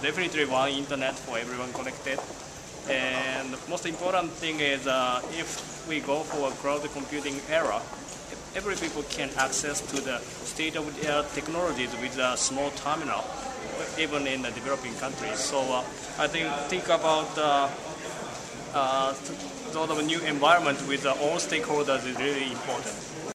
Definitely one internet for everyone connected. And the most important thing is if we go for a cloud computing era, every people can access to the state-of-the-art technologies with a small terminal, even in the developing countries. So I think about sort of a new environment with all stakeholders is really important.